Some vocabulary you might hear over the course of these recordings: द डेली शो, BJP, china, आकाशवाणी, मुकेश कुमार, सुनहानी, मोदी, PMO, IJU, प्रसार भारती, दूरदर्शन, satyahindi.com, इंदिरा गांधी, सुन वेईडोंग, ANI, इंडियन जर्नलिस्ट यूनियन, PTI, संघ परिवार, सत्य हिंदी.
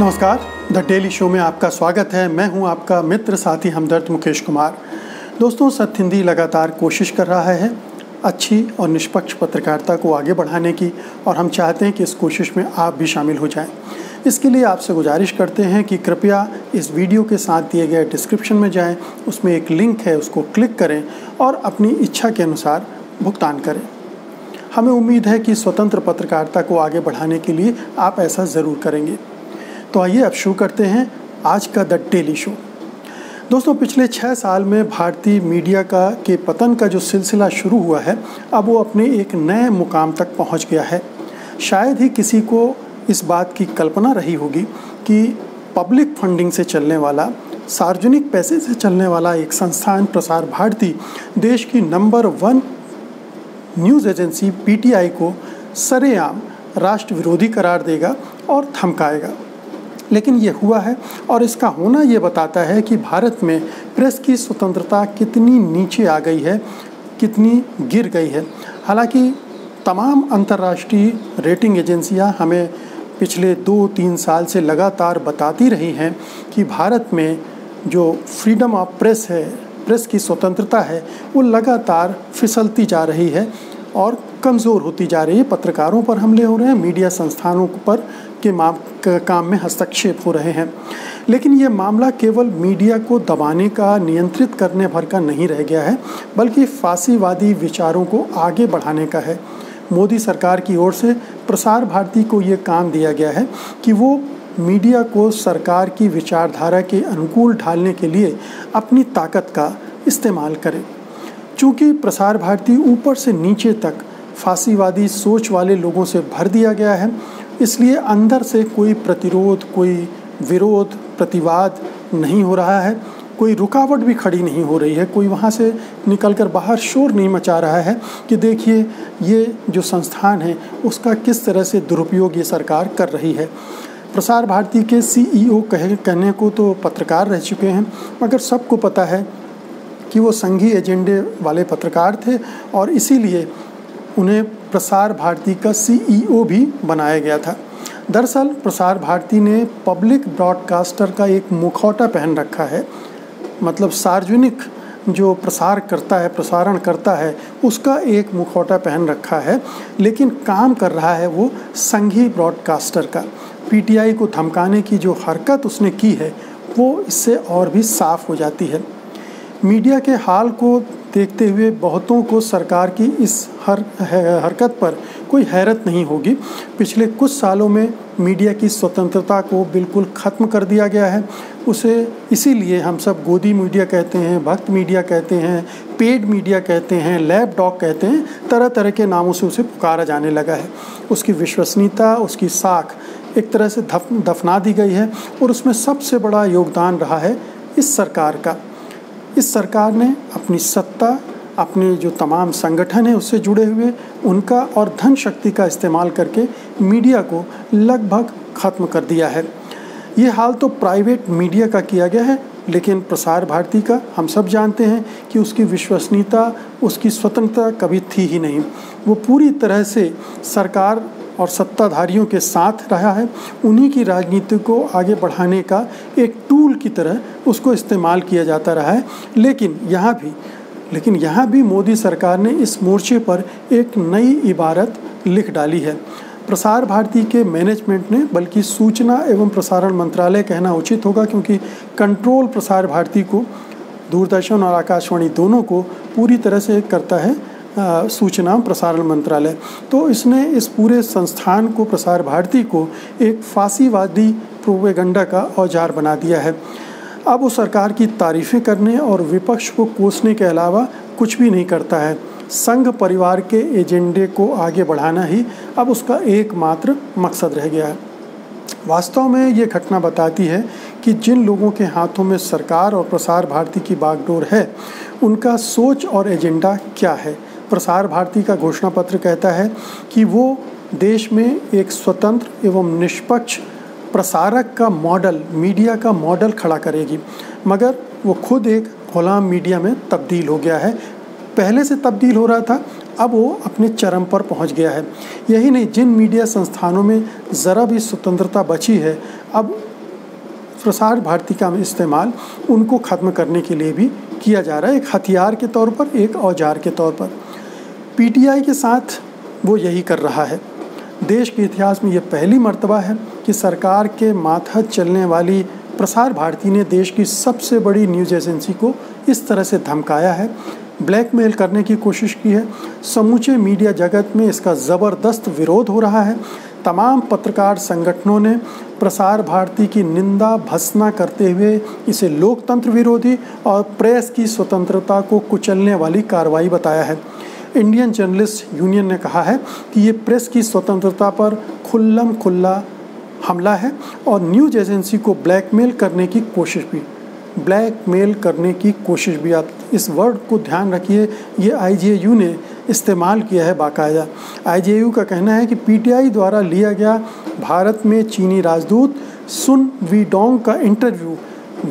नमस्कार, द डेली शो में आपका स्वागत है। मैं हूं आपका मित्र साथी हमदर्द मुकेश कुमार। दोस्तों, सत्य हिंदी लगातार कोशिश कर रहा है अच्छी और निष्पक्ष पत्रकारिता को आगे बढ़ाने की, और हम चाहते हैं कि इस कोशिश में आप भी शामिल हो जाएं। इसके लिए आपसे गुजारिश करते हैं कि कृपया इस वीडियो के साथ दिए गए डिस्क्रिप्शन में जाएँ, उसमें एक लिंक है, उसको क्लिक करें और अपनी इच्छा के अनुसार भुगतान करें। हमें उम्मीद है कि स्वतंत्र पत्रकारिता को आगे बढ़ाने के लिए आप ऐसा ज़रूर करेंगे। तो आइए अब शुरू करते हैं आज का द डेली शो। दोस्तों, पिछले 6 साल में भारतीय मीडिया के पतन का जो सिलसिला शुरू हुआ है, अब वो अपने एक नए मुकाम तक पहुंच गया है। शायद ही किसी को इस बात की कल्पना रही होगी कि पब्लिक फंडिंग से चलने वाला, सार्वजनिक पैसे से चलने वाला एक संस्थान प्रसार भारती देश की नंबर 1 न्यूज़ एजेंसी PTI को सरेआम राष्ट्र विरोधी करार देगा और धमकाएगा। लेकिन ये हुआ है, और इसका होना ये बताता है कि भारत में प्रेस की स्वतंत्रता कितनी नीचे आ गई है, कितनी गिर गई है। हालांकि तमाम अंतर्राष्ट्रीय रेटिंग एजेंसियां हमें पिछले 2-3 साल से लगातार बताती रही हैं कि भारत में जो फ्रीडम ऑफ प्रेस है, प्रेस की स्वतंत्रता है, वो लगातार फिसलती जा रही है और कमज़ोर होती जा रही है। पत्रकारों पर हमले हो रहे हैं, मीडिया संस्थानों पर के काम में हस्तक्षेप हो रहे हैं। लेकिन ये मामला केवल मीडिया को दबाने का, नियंत्रित करने भर का नहीं रह गया है, बल्कि फासीवादी विचारों को आगे बढ़ाने का है। मोदी सरकार की ओर से प्रसार भारती को ये काम दिया गया है कि वो मीडिया को सरकार की विचारधारा के अनुकूल ढालने के लिए अपनी ताकत का इस्तेमाल करें। चूँकि प्रसार भारती ऊपर से नीचे तक फासीवादी सोच वाले लोगों से भर दिया गया है, इसलिए अंदर से कोई प्रतिरोध, कोई विरोध, प्रतिवाद नहीं हो रहा है, कोई रुकावट भी खड़ी नहीं हो रही है, कोई वहाँ से निकलकर बाहर शोर नहीं मचा रहा है कि देखिए ये जो संस्थान है उसका किस तरह से दुरुपयोग ये सरकार कर रही है। प्रसार भारती के CEO कहने को तो पत्रकार रह चुके हैं, मगर सबको पता है कि वो संघी एजेंडे वाले पत्रकार थे, और इसीलिए उन्हें प्रसार भारती का CEO भी बनाया गया था। दरअसल प्रसार भारती ने पब्लिक ब्रॉडकास्टर का एक मुखौटा पहन रखा है, मतलब सार्वजनिक जो प्रसार करता है, प्रसारण करता है, उसका एक मुखौटा पहन रखा है, लेकिन काम कर रहा है वो संघी ब्रॉडकास्टर का। PTI को धमकाने की जो हरकत उसने की है, वो इससे और भी साफ हो जाती है। मीडिया के हाल को देखते हुए बहुतों को सरकार की इस हरकत पर कोई हैरत नहीं होगी। पिछले कुछ सालों में मीडिया की स्वतंत्रता को बिल्कुल ख़त्म कर दिया गया है। उसे इसीलिए हम सब गोदी मीडिया कहते हैं, भक्त मीडिया कहते हैं, पेड मीडिया कहते हैं, लैब डॉग कहते हैं, तरह तरह के नामों से उसे पुकारा जाने लगा है। उसकी विश्वसनीयता, उसकी साख एक तरह से दफना दी गई है, और उसमें सबसे बड़ा योगदान रहा है इस सरकार का। इस सरकार ने अपनी सत्ता, अपने जो तमाम संगठन हैं उससे जुड़े हुए, उनका और धन शक्ति का इस्तेमाल करके मीडिया को लगभग ख़त्म कर दिया है। ये हाल तो प्राइवेट मीडिया का किया गया है, लेकिन प्रसार भारती का हम सब जानते हैं कि उसकी विश्वसनीयता, उसकी स्वतंत्रता कभी थी ही नहीं। वो पूरी तरह से सरकार और सत्ताधारियों के साथ रहा है, उन्हीं की राजनीति को आगे बढ़ाने का एक टूल की तरह उसको इस्तेमाल किया जाता रहा है। लेकिन यहाँ भी मोदी सरकार ने इस मोर्चे पर एक नई इबारत लिख डाली है। प्रसार भारती के मैनेजमेंट ने, बल्कि सूचना एवं प्रसारण मंत्रालय कहना उचित होगा, क्योंकि कंट्रोल प्रसार भारती को, दूरदर्शन और आकाशवाणी दोनों को पूरी तरह से करता है सूचना प्रसारण मंत्रालय। तो इसने इस पूरे संस्थान को, प्रसार भारती को, एक फासीवादी प्रोपेगेंडा का औजार बना दिया है। अब वो सरकार की तारीफ़ें करने और विपक्ष को कोसने के अलावा कुछ भी नहीं करता है। संघ परिवार के एजेंडे को आगे बढ़ाना ही अब उसका एकमात्र मकसद रह गया है। वास्तव में ये घटना बताती है कि जिन लोगों के हाथों में सरकार और प्रसार भारती की बागडोर है, उनका सोच और एजेंडा क्या है। प्रसार भारती का घोषणा पत्र कहता है कि वो देश में एक स्वतंत्र एवं निष्पक्ष प्रसारक का मॉडल, मीडिया का मॉडल खड़ा करेगी, मगर वो खुद एक गुलाम मीडिया में तब्दील हो गया है। पहले से तब्दील हो रहा था, अब वो अपने चरम पर पहुंच गया है। यही नहीं, जिन मीडिया संस्थानों में ज़रा भी स्वतंत्रता बची है, अब प्रसार भारती का इस्तेमाल उनको ख़त्म करने के लिए भी किया जा रहा है, एक हथियार के तौर पर, एक औजार के तौर पर। PTI के साथ वो यही कर रहा है। देश के इतिहास में यह पहली मर्तबा है कि सरकार के मातहत चलने वाली प्रसार भारती ने देश की सबसे बड़ी न्यूज़ एजेंसी को इस तरह से धमकाया है, ब्लैकमेल करने की कोशिश की है। समूचे मीडिया जगत में इसका ज़बरदस्त विरोध हो रहा है। तमाम पत्रकार संगठनों ने प्रसार भारती की निंदा भत्सना करते हुए इसे लोकतंत्र विरोधी और प्रेस की स्वतंत्रता को कुचलने वाली कार्रवाई बताया है। इंडियन जर्नलिस्ट यूनियन ने कहा है कि ये प्रेस की स्वतंत्रता पर खुल्लम खुल्ला हमला है और न्यूज एजेंसी को ब्लैकमेल करने की कोशिश भी। आप इस वर्ड को ध्यान रखिए, ये IJU ने इस्तेमाल किया है बाकायदा। IJU का कहना है कि PTI द्वारा लिया गया भारत में चीनी राजदूत सुन वेईडोंग का इंटरव्यू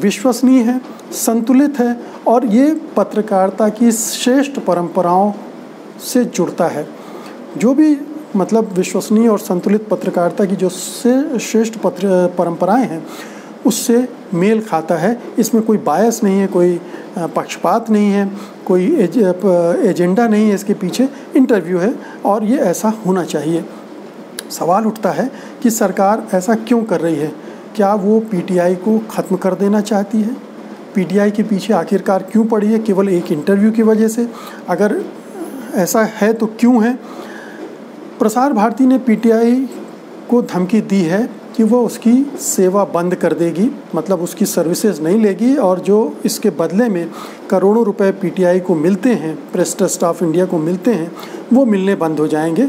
विश्वसनीय है, संतुलित है और ये पत्रकारिता की श्रेष्ठ परंपराओं से जुड़ता है। जो भी मतलब विश्वसनीय और संतुलित पत्रकारिता की जो श्रेष्ठ परंपराएं हैं उससे मेल खाता है। इसमें कोई बायस नहीं है, कोई पक्षपात नहीं है, कोई एजेंडा नहीं है, इसके पीछे इंटरव्यू है और ये ऐसा होना चाहिए। सवाल उठता है कि सरकार ऐसा क्यों कर रही है? क्या वो PTI को ख़त्म कर देना चाहती है? PTI के पीछे आखिरकार क्यों पड़ी है? केवल एक इंटरव्यू की वजह से? अगर ऐसा है तो क्यों है? प्रसार भारती ने PTI को धमकी दी है कि वो उसकी सेवा बंद कर देगी, मतलब उसकी सर्विसेज नहीं लेगी और जो इसके बदले में करोड़ों रुपए PTI को मिलते हैं, प्रेस ट्रस्ट ऑफ इंडिया को मिलते हैं, वो मिलने बंद हो जाएंगे।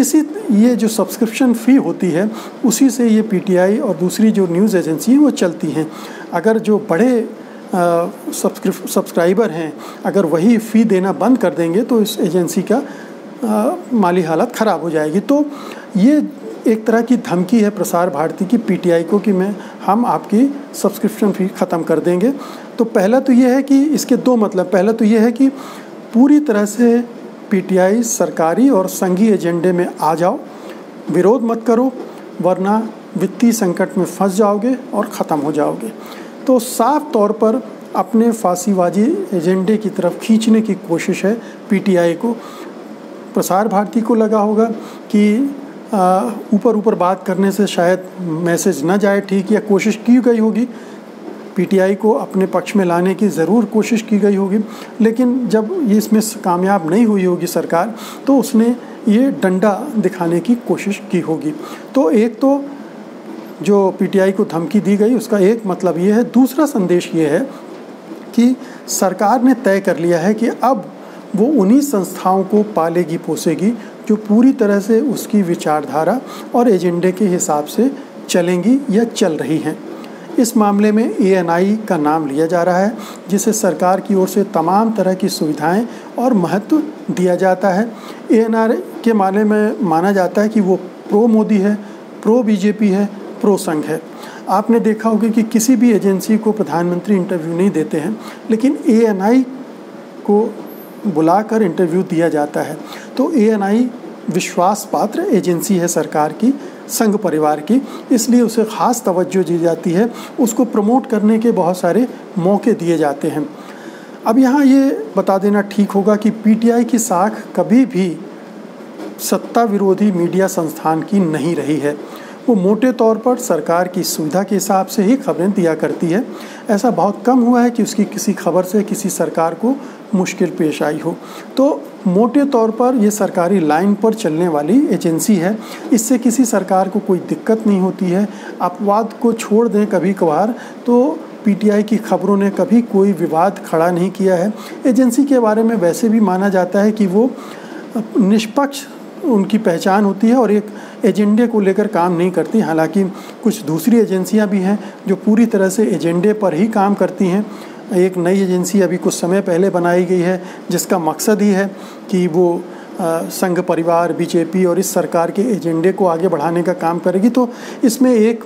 ये जो सब्सक्रिप्शन फ़ी होती है उसी से ये PTI और दूसरी जो न्यूज़ एजेंसी हैं वो चलती हैं। अगर जो बड़े सब्सक्राइबर हैं, अगर वही फ़ी देना बंद कर देंगे तो इस एजेंसी का माली हालत ख़राब हो जाएगी। तो ये एक तरह की धमकी है प्रसार भारती की PTI को कि हम आपकी सब्सक्रिप्शन फ़ी ख़त्म कर देंगे। तो पहला तो ये है कि इसके दो मतलब, पहला तो ये है कि पूरी तरह से PTI सरकारी और संघी एजेंडे में आ जाओ, विरोध मत करो वरना वित्तीय संकट में फंस जाओगे और ख़त्म हो जाओगे। तो साफ तौर पर अपने फांसीबाजी एजेंडे की तरफ खींचने की कोशिश है PTI को। प्रसार भारती को लगा होगा कि ऊपर बात करने से शायद मैसेज ना जाए ठीक, या कोशिश की गई होगी, PTI को अपने पक्ष में लाने की ज़रूर कोशिश की गई होगी, लेकिन जब ये इसमें कामयाब नहीं हुई होगी सरकार तो उसने ये डंडा दिखाने की कोशिश की होगी। तो एक तो जो PTI को धमकी दी गई उसका एक मतलब ये है। दूसरा संदेश ये है कि सरकार ने तय कर लिया है कि अब वो उन्हीं संस्थाओं को पालेगी पोसेगी जो पूरी तरह से उसकी विचारधारा और एजेंडे के हिसाब से चलेंगी या चल रही हैं। इस मामले में ANI का नाम लिया जा रहा है, जिसे सरकार की ओर से तमाम तरह की सुविधाएं और महत्व दिया जाता है। ANI के माने में माना जाता है कि वो प्रो मोदी है, प्रो BJP है, प्रो संघ है। आपने देखा होगा कि किसी भी एजेंसी को प्रधानमंत्री इंटरव्यू नहीं देते हैं, लेकिन ANI को बुलाकर इंटरव्यू दिया जाता है। तो ANI विश्वास पात्र एजेंसी है सरकार की, संघ परिवार की, इसलिए उसे ख़ास तवज्जो दी जाती है, उसको प्रमोट करने के बहुत सारे मौके दिए जाते हैं। अब यहाँ ये बता देना ठीक होगा कि PTI की साख कभी भी सत्ता विरोधी मीडिया संस्थान की नहीं रही है। वो मोटे तौर पर सरकार की सुविधा के हिसाब से ही खबरें दिया करती है। ऐसा बहुत कम हुआ है कि उसकी किसी खबर से किसी सरकार को मुश्किल पेश आई हो। तो मोटे तौर पर ये सरकारी लाइन पर चलने वाली एजेंसी है, इससे किसी सरकार को कोई दिक्कत नहीं होती है। अपवाद को छोड़ दें कभी कभार तो PTI की खबरों ने कभी कोई विवाद खड़ा नहीं किया है। एजेंसी के बारे में वैसे भी माना जाता है कि वो निष्पक्ष उनकी पहचान होती है और एक एजेंडे को लेकर काम नहीं करती। हालांकि कुछ दूसरी एजेंसियां भी हैं जो पूरी तरह से एजेंडे पर ही काम करती हैं। एक नई एजेंसी अभी कुछ समय पहले बनाई गई है जिसका मकसद ही है कि वो संघ परिवार, BJP और इस सरकार के एजेंडे को आगे बढ़ाने का काम करेगी। तो इसमें एक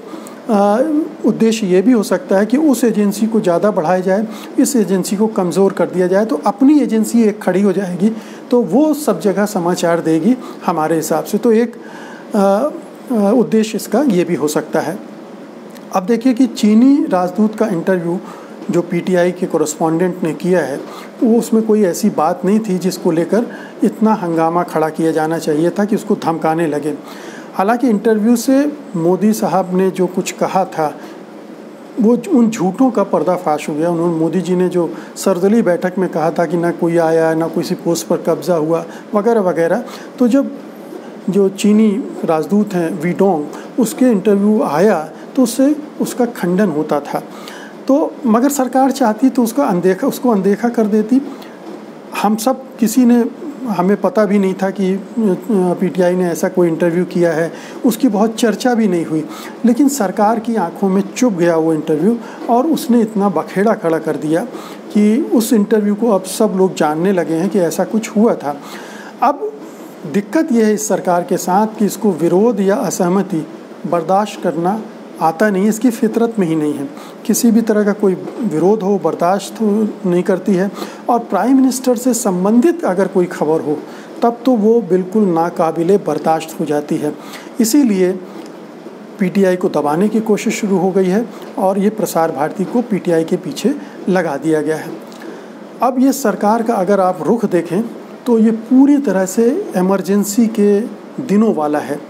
उद्देश्य ये भी हो सकता है कि उस एजेंसी को ज़्यादा बढ़ाया जाए, इस एजेंसी को कमज़ोर कर दिया जाए, तो अपनी एजेंसी एक खड़ी हो जाएगी तो वो सब जगह समाचार देगी हमारे हिसाब से। तो एक उद्देश्य इसका ये भी हो सकता है। अब देखिए कि चीनी राजदूत का इंटरव्यू जो PTI के कॉरेस्पॉन्डेंट ने किया है, वो उसमें कोई ऐसी बात नहीं थी जिसको लेकर इतना हंगामा खड़ा किया जाना चाहिए था कि उसको धमकाने लगे। हालांकि इंटरव्यू से मोदी साहब ने जो कुछ कहा था वो उन झूठों का पर्दाफाश हो गया। उन्होंने मोदी जी ने जो सर्वदलीय बैठक में कहा था कि ना कोई आया, ना किसी पोस्ट पर कब्जा हुआ वगैरह वगैरह, तो जब जो चीनी राजदूत हैं वेईडोंग, उसके इंटरव्यू आया तो उससे उसका खंडन होता था। तो मगर सरकार चाहती तो उसको अनदेखा कर देती। हम सब किसी ने, हमें पता भी नहीं था कि PTI ने ऐसा कोई इंटरव्यू किया है, उसकी बहुत चर्चा भी नहीं हुई, लेकिन सरकार की आंखों में चुभ गया वो इंटरव्यू और उसने इतना बखेड़ा खड़ा कर दिया कि उस इंटरव्यू को अब सब लोग जानने लगे हैं कि ऐसा कुछ हुआ था। अब दिक्कत यह है इस सरकार के साथ कि इसको विरोध या असहमति बर्दाश्त करना आता नहीं, इसकी फितरत में ही नहीं है। किसी भी तरह का कोई विरोध हो बर्दाश्त नहीं करती है, और प्राइम मिनिस्टर से संबंधित अगर कोई खबर हो तब तो वो बिल्कुल नाकाबिले बर्दाश्त हो जाती है। इसीलिए PTI को दबाने की कोशिश शुरू हो गई है और ये प्रसार भारती को PTI के पीछे लगा दिया गया है। अब ये सरकार का अगर आप रुख देखें तो ये पूरी तरह से इमरजेंसी के दिनों वाला है।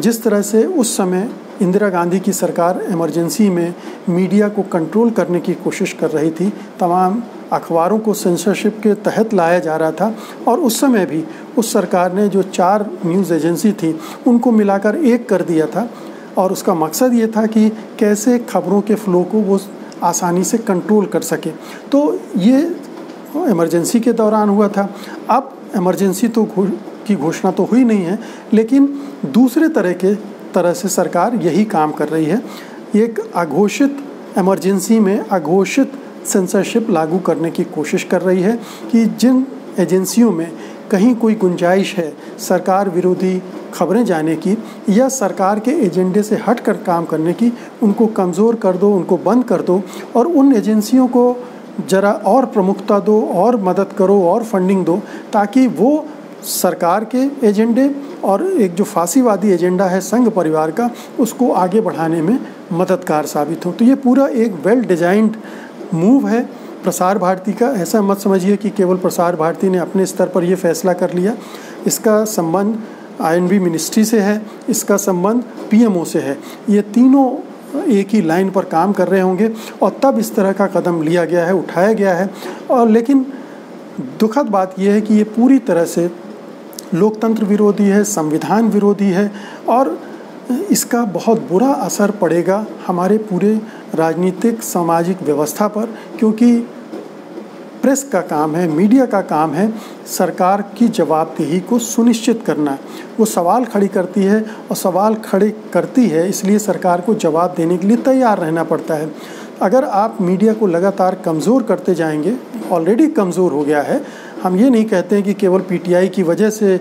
जिस तरह से उस समय इंदिरा गांधी की सरकार इमरजेंसी में मीडिया को कंट्रोल करने की कोशिश कर रही थी, तमाम अखबारों को सेंसरशिप के तहत लाया जा रहा था, और उस समय भी उस सरकार ने जो 4 न्यूज़ एजेंसी थी उनको मिलाकर एक कर दिया था, और उसका मकसद ये था कि कैसे खबरों के फ्लो को वो आसानी से कंट्रोल कर सके। तो ये इमरजेंसी के दौरान हुआ था। अब इमरजेंसी तो की घोषणा तो हुई नहीं है, लेकिन दूसरे तरह से सरकार यही काम कर रही है, एक अघोषित इमरजेंसी में अघोषित सेंसरशिप लागू करने की कोशिश कर रही है कि जिन एजेंसियों में कहीं कोई गुंजाइश है सरकार विरोधी खबरें जाने की या सरकार के एजेंडे से हटकर काम करने की, उनको कमज़ोर कर दो, उनको बंद कर दो, और उन एजेंसियों को ज़रा और प्रमुखता दो और मदद करो और फंडिंग दो, ताकि वो सरकार के एजेंडे और एक जो फासीवादी एजेंडा है संघ परिवार का, उसको आगे बढ़ाने में मददगार साबित हो। तो ये पूरा एक वेल डिजाइंड मूव है प्रसार भारती का। ऐसा मत समझिए कि केवल प्रसार भारती ने अपने स्तर पर ये फैसला कर लिया। इसका संबंध INB मिनिस्ट्री से है, इसका संबंध PMO से है। ये तीनों एक ही लाइन पर काम कर रहे होंगे और तब इस तरह का कदम लिया गया है, उठाया गया है। और लेकिन दुखद बात यह है कि ये पूरी तरह से लोकतंत्र विरोधी है, संविधान विरोधी है, और इसका बहुत बुरा असर पड़ेगा हमारे पूरे राजनीतिक सामाजिक व्यवस्था पर, क्योंकि प्रेस का काम है, मीडिया का काम है सरकार की जवाबदेही को सुनिश्चित करना। वो सवाल खड़ी करती है और सवाल खड़े करती है, इसलिए सरकार को जवाब देने के लिए तैयार रहना पड़ता है। अगर आप मीडिया को लगातार कमज़ोर करते जाएंगे, ऑलरेडी कमज़ोर हो गया है, हम ये नहीं कहते हैं कि केवल PTI की वजह से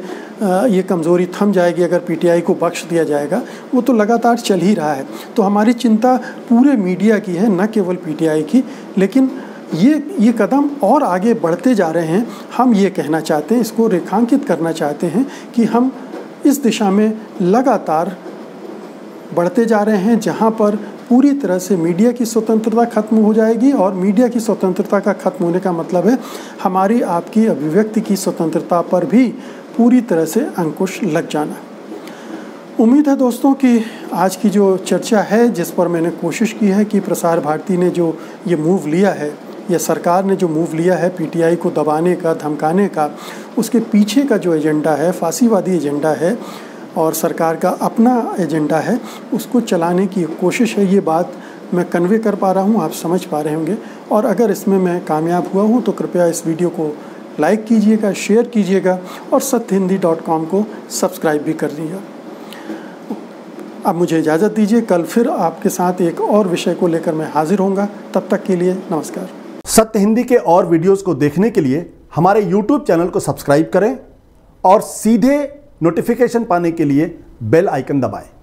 ये कमज़ोरी थम जाएगी अगर PTI को बख्श दिया जाएगा, वो तो लगातार चल ही रहा है। तो हमारी चिंता पूरे मीडिया की है, न केवल PTI की। लेकिन ये कदम और आगे बढ़ते जा रहे हैं, हम ये कहना चाहते हैं, इसको रेखांकित करना चाहते हैं कि हम इस दिशा में लगातार बढ़ते जा रहे हैं, जहाँ पर पूरी तरह से मीडिया की स्वतंत्रता खत्म हो जाएगी। और मीडिया की स्वतंत्रता का खत्म होने का मतलब है हमारी आपकी अभिव्यक्ति की स्वतंत्रता पर भी पूरी तरह से अंकुश लग जाना। उम्मीद है दोस्तों कि आज की जो चर्चा है, जिस पर मैंने कोशिश की है कि प्रसार भारती ने जो ये मूव लिया है या सरकार ने जो मूव लिया है PTI को दबाने का, धमकाने का, उसके पीछे का जो एजेंडा है, फासीवादी एजेंडा है और सरकार का अपना एजेंडा है, उसको चलाने की कोशिश है। ये बात मैं कन्वे कर पा रहा हूँ, आप समझ पा रहे होंगे। और अगर इसमें मैं कामयाब हुआ हूँ तो कृपया इस वीडियो को लाइक कीजिएगा, शेयर कीजिएगा और satyahindi.com को सब्सक्राइब भी कर लीजिएगा। अब मुझे इजाज़त दीजिए, कल फिर आपके साथ एक और विषय को लेकर मैं हाजिर होऊंगा। तब तक के लिए नमस्कार। सत्य हिंदी के और वीडियोज़ को देखने के लिए हमारे यूट्यूब चैनल को सब्सक्राइब करें और सीधे नोटिफिकेशन पाने के लिए बेल आइकन दबाएं।